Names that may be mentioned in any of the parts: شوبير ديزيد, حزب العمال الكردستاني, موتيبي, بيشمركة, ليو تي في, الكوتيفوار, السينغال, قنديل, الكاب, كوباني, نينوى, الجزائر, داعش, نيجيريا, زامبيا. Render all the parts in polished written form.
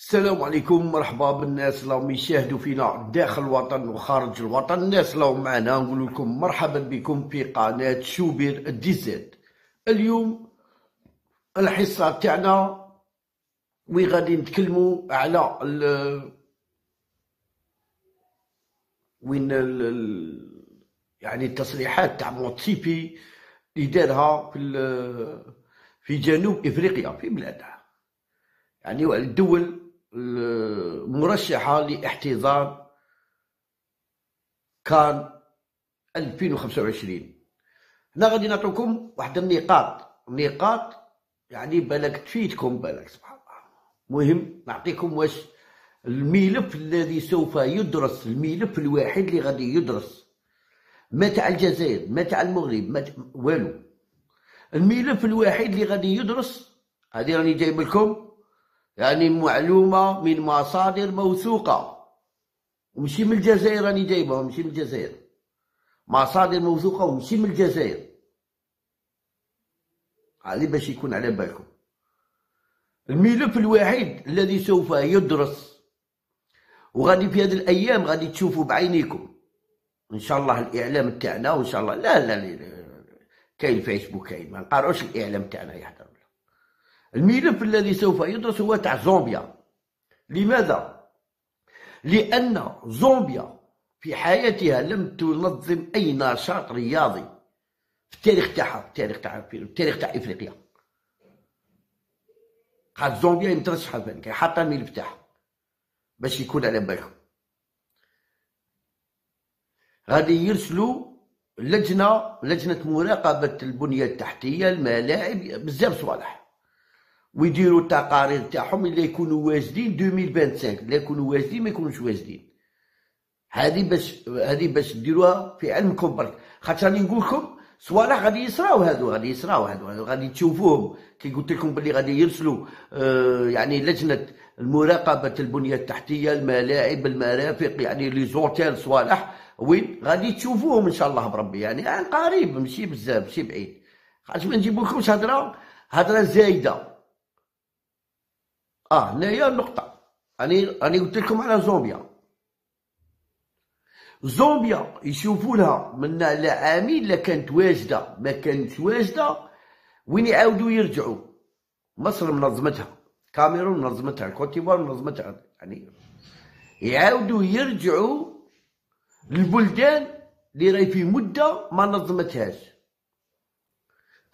السلام عليكم، مرحبا بالناس اللي راهم يشاهدوا فينا داخل الوطن وخارج الوطن. الناس اللي راهم معنا نقول لكم مرحبا بكم في قناه شوبير ديزيد. اليوم الحصه تاعنا وي غادي نتكلموا على يعني التصريحات تاع موتيبي اللي دارها في جنوب افريقيا في بلادها، يعني الدول المرشحة لاحتضان كان 2025. هنا غادي نعطيكم واحد النقاط يعني بالك تفيدكم، بالك سبحان الله. مهم نعطيكم واش الملف الذي سوف يدرس، الملف الواحد اللي غادي يدرس، ما تاع الجزائر ما تاع المغرب ما والو، الملف الواحد اللي غادي يدرس. هذه راني جايب لكم يعني معلومة من مصادر موثوقة، ومشي من الجزائر، راني جايبها مشي من الجزائر، مصادر موثوقة ومشي من الجزائر. هذه باش يكون على بالكم الملف الوحيد الذي سوف يدرس، وغادي في هذه الأيام غادي تشوفوا بعينيكم إن شاء الله. الإعلام تاعنا وإن شاء الله لا كاين فيسبوك كاين، ما نقارعوش الإعلام تاعنا يحضر. الملف الذي سوف يدرس هو تاع زامبيا. لماذا؟ لأن زامبيا في حياتها لم تنظم أي نشاط رياضي في التاريخ تاعها، التاريخ تاع إفريقيا. قاعد زامبيا مترشحة فانك حاطة الملف تاعها باش يكون على بالكم. غادي يرسلوا لجنة مراقبة البنية التحتية، الملاعب، بزاف صوالح، ويديروا التقارير تاعهم اللي يكونوا واجدين 2025، اللي يكونوا واجدين ما يكونوش واجدين. هذه باش ديروها في علمكم برك، خاطر راني نقول لكم صوالح غادي يصراو، هادو غادي تشوفوهم. كي قلت لكم بلي غادي يرسلوا يعني لجنه مراقبه البنيه التحتيه، الملاعب، المرافق، يعني لي زوتيل، صوالح وين غادي تشوفوهم ان شاء الله بربي، يعني عن قريب ماشي بزاف ماشي بعيد، خاطر ما نجيبولكمش هضره زايده. هنايا النقطة، راني قلت لكم على زامبيا يشوفوا لها من لا عامين، لا كانت واجدة ما كانتش واجدة، وين يعاودوا يرجعوا. مصر منظمتها، الكاميرون منظمتها، الكوتيفوار منظمتها، يعني يعاودوا يرجعوا للبلدان اللي راهي في مدة ما نظمتهاش.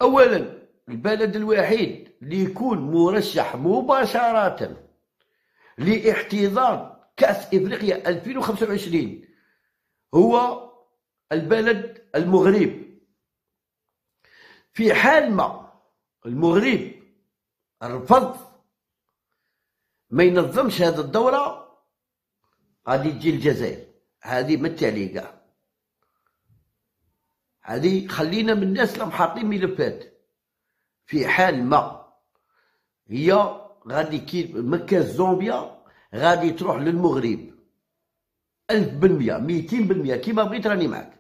أولا البلد الوحيد اللي يكون مرشح مباشرة لاحتضان كأس إفريقيا 2025 هو البلد المغرب. في حال ما المغرب رفض ما ينظمش هذه الدورة، غادي تجي الجزائر. هذه ما التعليقة، هذه خلينا من الناس اللي حاطين ملفات. في حال ما هي غادي كي مركز زامبيا غادي تروح للمغرب 1000%، 200%، كيما بغيت راني معاك،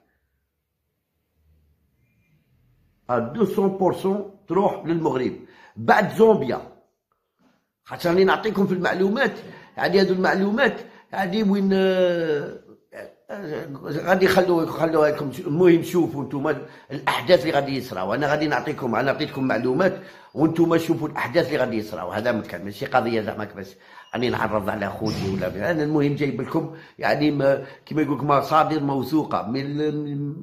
200% تروح للمغرب بعد زامبيا. خاطر راني نعطيكم في المعلومات، يعني هذو المعلومات يعني وين غادي خلوها لكم. المهم شوفوا نتوما الاحداث اللي غادي يصراو، انا غادي نعطيكم، انا عطيتكم معلومات وانتوما شوفوا الاحداث اللي غادي يصراو. هذا ما كان ماشي قضيه زعما باش راني نعرض على خوتي ولا انا، المهم جايب لكم يعني كيما يقول لك مصادر موثوقه، من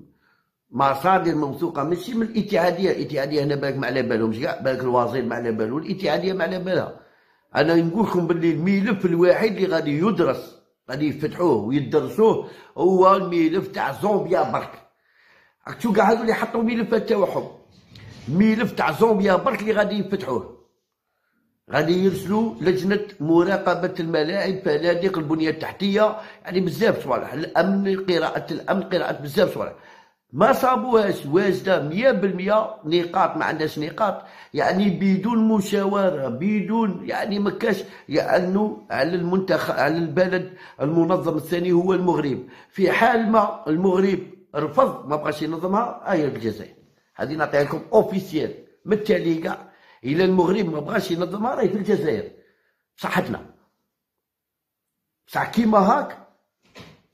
مصادر موثوقه ماشي من الاتحاديه. الاتحاديه هنا بالك ما على بالهمش كاع، بالك الوزير ما على بالو، الاتحاديه ما على بالها. انا نقول لكم باللي الملف الواحد اللي غادي يدرس، غادي يفتحوه ويدرسوه، هو الملف تاع زامبيا برك. راك تشوف كاع هادو اللي حطوا ملفات تاعهم، الملف تاع زامبيا برك اللي غادي يفتحوه. غادي يرسلوا لجنه مراقبه الملاعب، فنادق، البنيه التحتيه، يعني بزاف صوالح، الامن، قراءه بزاف صوالح ما صابوهاش واجده 100%. نقاط ما عندناش نقاط، يعني بدون مشاوره، بدون يعني ما كاش، لانه يعني على المنتخب، على البلد المنظم الثاني هو المغرب. في حال ما المغرب رفض ما بغاش ينظمها، هي الجزائر. هذه نعطيها لكم اوفيسيال من التالي كاع. الى المغرب ما بغاش ينظمها راهي في الجزائر بصحتنا. بصح كيما هاك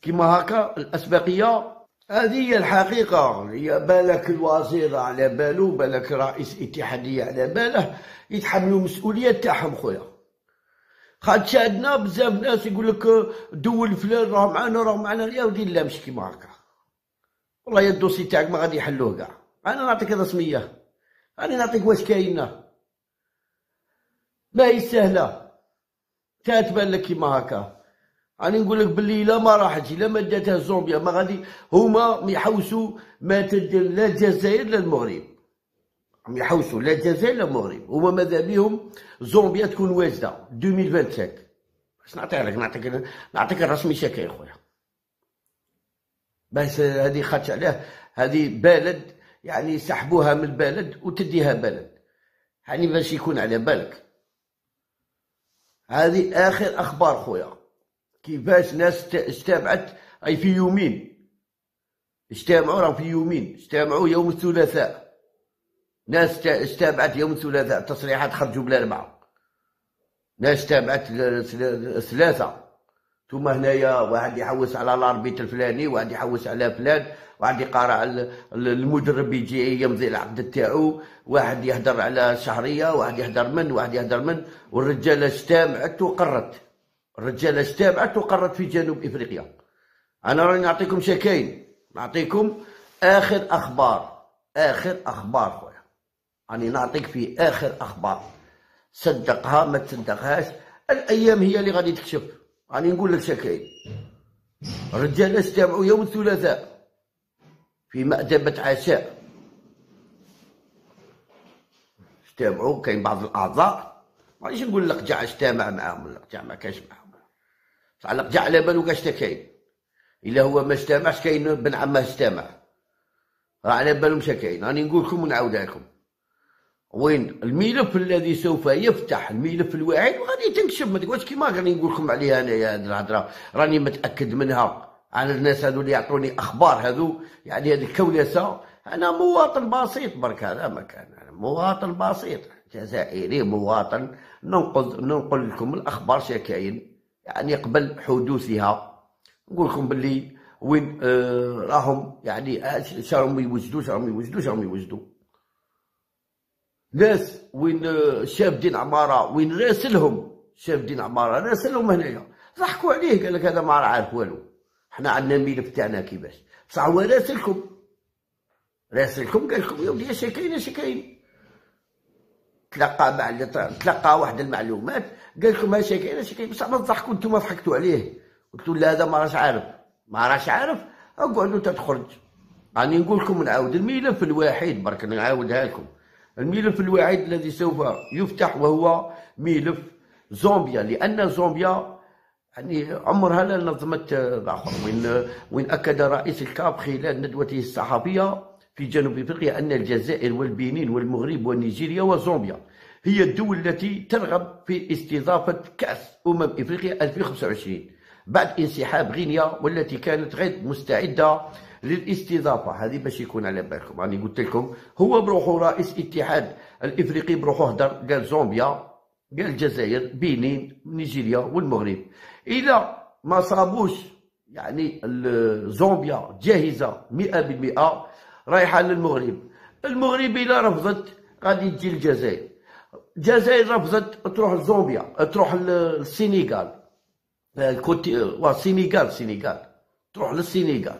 كيما هاكا الاسبقيه هذه هي الحقيقه. هي بالك الوزير على بالو، بالك رئيس اتحاديه على باله يتحملوا مسؤوليه تاعهم خويا، خاطر شاهدنا بزاف ناس يقول لك دول فلان راه معانا راه معانا. يا ودي لا مش كيما هاكا، والله يا الدوسي تاعك ما غادي يحلوه كاع. انا نعطيك الرسميه، انا نعطيك واش كاينه ماهي سهله تاتبان لك كيما هاكا. راني نقول لك باللي الا ما راحتش الا ما داتها زامبيا ما غادي هما يحوسوا ما تدير لا الجزائر لا المغرب، يحوسوا لا الجزائر لا المغرب. هما ماذا بيهم زامبيا تكون واجده 2025. باش نعطيها لك نعطيك الرسمي شاكي يا خويا، باش هذه خاطش عليه هذه بلد يعني سحبوها من البلد وتديها بلد، يعني باش يكون على بالك. هذه اخر اخبار خويا، كيفاش ناس اجتمعت اي في يومين، اجتمعوا راه في يومين، اجتمعوا يوم الثلاثاء، ناس اجتمعت يوم الثلاثاء، التصريحات خرجوا بالاربعاء، ناس اجتمعت الثلاثة. ثم هنايا واحد يحوس على الاربيت الفلاني، واحد يحوس على فلان، واحد يقارع على المدرب يجي يمضي العقد تاعو، واحد يهدر على شهرية، واحد يهدر من واحد يهدر من. والرجالة اجتمعت وقرت، الرجاله اجتمعت وقرت في جنوب افريقيا. انا راني نعطيكم شكاين، نعطيكم اخر اخبار، اخر اخبار خويا، راني نعطيك في اخر اخبار، صدقها ما تصدقهاش الايام هي اللي غادي تكشف. راني نقول لك شكاين، الرجاله اجتمعوا يوم الثلاثاء في مأدبة عشاء، اجتمعوا كاين بعض الاعضاء، مانيش نقول لك جا اجتمع معاهم ولا جا ما كانش معاهم، بصح القجع على بالو كاش تا كاين. الا هو ما اجتمعش كاين بن عمه اجتمع، راه على بالو مشا كاين. راني نقول لكم ونعاودها لكم، وين الملف الذي سوف يفتح الملف الواعد وغادي تنكشف. ما تقولش كيما راني نقول لكم عليها انايا هذه الهضره، راني متاكد منها على الناس هذو اللي يعطوني اخبار هذو، يعني هذه الكولاسه. انا مواطن بسيط برك، هذا ما كان، انا مواطن بسيط جزائري مواطن، ننقل لكم الاخبار شا كاين يعني قبل حدوثها. نقول لكم باللي وين راهم يعني راهم يوجدوا ناس. وين شاف دين عماره، وين راسلهم شاف دين عماره راسلهم هنايا، ضحكوا عليه قال لك هذا ما عارف والو، حنا عندنا الملف تاعنا كيفاش، بصح هو راسلكم قال لكم يا ولدي اش كاين اش كاين. تلقى مع تلقى واحد المعلومات قال لكم هاش كاين هاش كاين، بصح ما تضحكوا نتوما، ضحكتوا عليه قلتوا لا هذا ما راش عارف ما راش عارف، اقعدوا تتخرج. راني نقول لكم نعاود الملف الواحد برك، نعاودها لكم، الملف الواحد الذي سوف يفتح وهو ملف زامبيا، لان زامبيا يعني عمرها لا نظمت الاخر. وين اكد رئيس الكاب خلال ندوته الصحفيه في جنوب افريقيا ان الجزائر والبنين والمغرب ونيجيريا وزامبيا هي الدول التي ترغب في استضافة كأس إفريقيا 2025 بعد انسحاب غينيا والتي كانت غير مستعدة للاستضافة. هذه باش يكون على بالكم، راني قلت لكم هو بروحو رئيس الاتحاد الإفريقي بروحو هدر، قال زامبيا قال الجزائر بنين نيجيريا والمغرب. إلا ما صابوش يعني زامبيا جاهزة 100% رايحة للمغرب، المغرب إلا رفضت غادي تجي الجزائر، الجزائر رفضت تروح لزامبيا، تروح للسينغال، السينغال تروح للسينغال.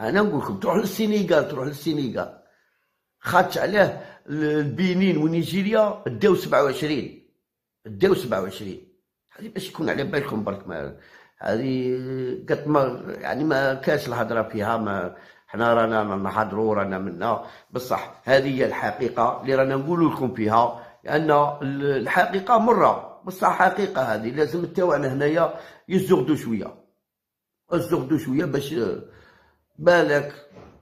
انا نقول لكم تروح للسينغال، خاطش علاه البنين ونيجيريا داو 27 هذه باش يكون على بالكم برك. هذه قد ما يعني ما كاش الهضره فيها، ما حنا رانا نحضروا رانا منا، بصح هذه هي الحقيقه اللي رانا نقول لكم فيها، لأن الحقيقة مرة بصح حقيقة. هذه لازم تاوعنا هنايا يزغدوا شوية باش بالك.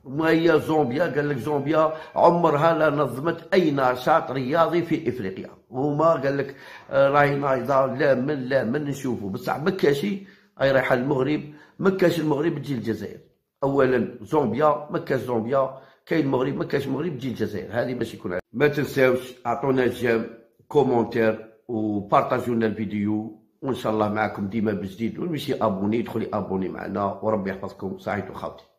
ما هي زامبيا؟ قال لك زامبيا عمرها لا نظمت أي نشاط رياضي في إفريقيا، وما قال لك راهي نايضة لا من نشوفوا، بصح مكاشي أي رايحة المغرب، مكاش المغرب تجي الجزائر. أولا زامبيا مكاش زامبيا، كاين المغرب مكاش المغرب تجي الجزائر. هذه باش يكون. ما تنساوش اعطونا جيم كومونتير وبارطاجونا الفيديو وان شاء الله معكم ديما بجديد، واللي ماشي ابوني يدخل ابوني معنا، وربي يحفظكم. صحيت وخاوتي.